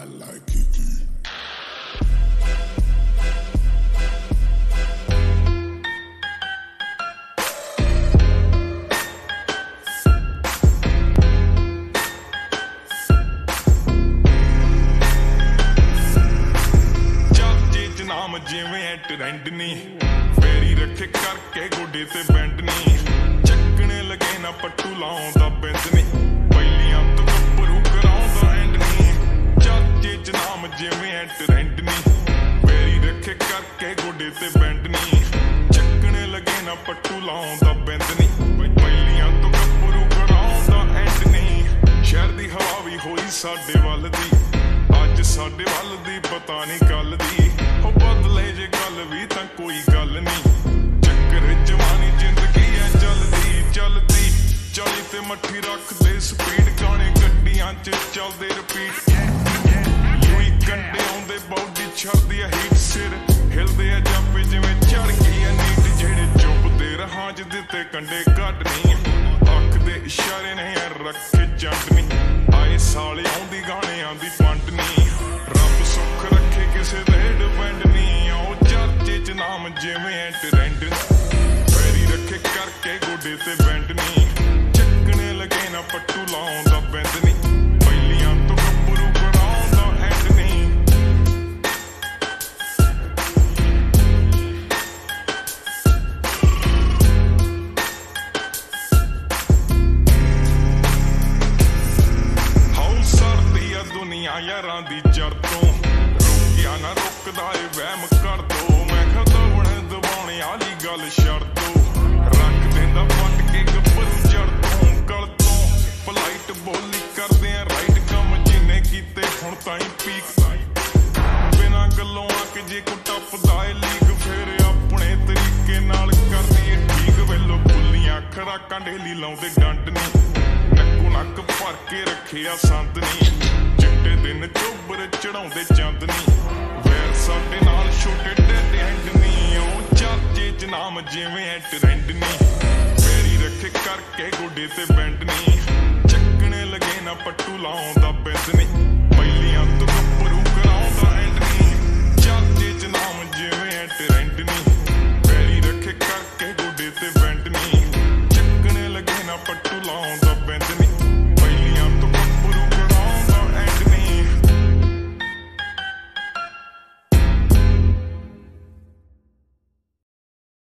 I like it. जिमें एंट नी पैरी रखे करके गोडे ते बैंड नी चकने लगे ना पट्टू लाऊंदा बैंड नी पहलियां तो कपरू कराऊंदा एंड नी चाचे च नाम जिमें एंट नी पैरी रखे करके गोडे ते बैंड नी चकने लगे ना पट्टू लाऊंदा बैंड नी पहलियां तो कपरू कराऊंदा एंड नी शहर दी हवा भी होई साडे वल दी अज साडे वल दी पता नहीं कल दी बदले जे गल भी तां कोई गल नहीं चक्कर जवानी जिंदगी है चलदी चलदी चली ते मट्ठी रख दे स्पीड गाने गड्डियां च चलदे रिपीट कोई कंडे आउंदे बॉडी छड़दी है हीट सिर हिलदे है जापे जिवें चढ़ गई है नीट जेड़े चुपदे रहां ज दिते कंडे घट नहीं अख दे इशारे नहीं है रखे जंड नहीं आए साले आउंदी गाने आंदी पंड नहीं रब सुख रखे किसे दे डिपेंड नाम जिमें एंट रेंट पैरी रखे करके गोडे ते बैंड नी चकने लगे ना पट्टू लाऊंदा बैंड नी पहलियां तो कपरू कराऊंदा एंड नी हाउ सरदी आ दुनिया यारां दी जड़ तों रोकिया ना रुकदा ए वहम कर दो गल छड़ दो रख देंदा फट के गब्बर जड़ तों गल तों पोलाइट बोली करदे आ राइट कम जिने कीते हुण ताईं पीक बिना गल्लों आ के जे को टपदा ए लीक फेर अपने तरीके नाल करदी ए ठीक वेलो बुल्लियां खड़ाकां ढेली लाउंदे डंड नी नक्को नक्क भर के रखिया संद नी चिट्टे दिन चोबर चढ़ाउंदे चंद नी वैर साडे नाल छोटे ढेडे हंड नी नाम जिमें एंट रेंट नी पैरी रखे करके गोडे ते बैंड नी चकने लगे ना पट्टू लाऊंदा बैंड नी पहलियां तो कपरू कराऊंदा एंड नी चाचे च नाम जिमें एंट रेंट नी।